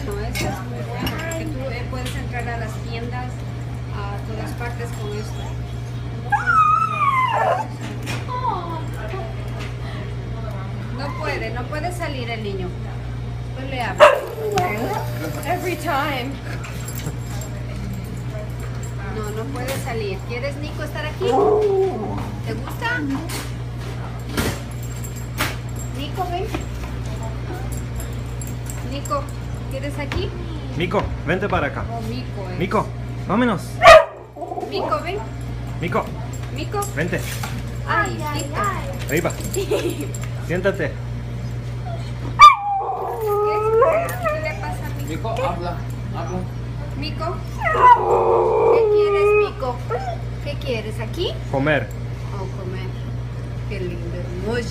bueno, eso es muy bueno, porque tú puedes entrar a las tiendas, a todas partes con esto. No puede salir el niño. Pues le hablo. Every time. No puede salir. ¿Quieres, Nico, estar aquí? ¿Te gusta? Nico, ven. Nico, ¿quieres aquí? Miko, vente para acá. Oh, Miko, Miko, vámonos. Miko, ven. Miko. Miko. Vente. Ay, Miko. Arriba. Siéntate. ¿Qué le pasa a Miko? Miko, habla. Miko. ¿Qué quieres, Miko? ¿Qué quieres aquí? Comer. Oh, comer. Qué lindo. Muy